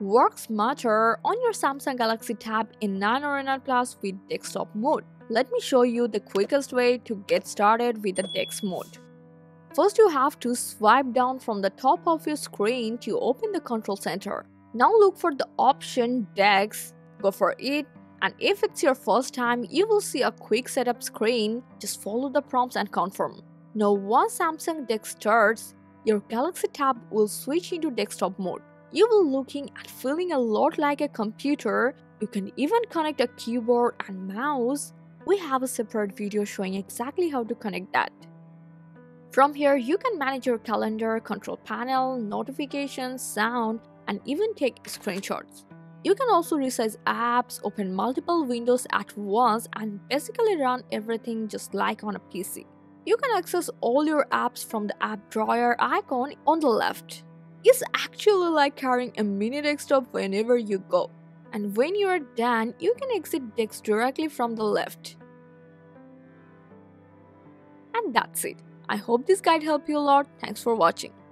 Work smarter on your Samsung Galaxy Tab A9 or A9+ with desktop mode. Let me show you the quickest way to get started with the DeX mode. First, you have to swipe down from the top of your screen to open the control center. Now look for the option DeX, go for it, and if it's your first time, you will see a quick setup screen. Just follow the prompts and confirm. Now once Samsung DeX starts, your Galaxy Tab will switch into desktop mode. You will looking and feeling a lot like a computer. You can even connect a keyboard and mouse. We have a separate video showing exactly how to connect that. From here, you can manage your calendar, control panel, notifications, sound, and even take screenshots. You can also resize apps, open multiple windows at once, and basically run everything just like on a PC. You can access all your apps from the app drawer icon on the left. It's actually like carrying a mini desktop whenever you go. And when you are done, you can exit DeX directly from the left. And that's it. I hope this guide helped you a lot. Thanks for watching.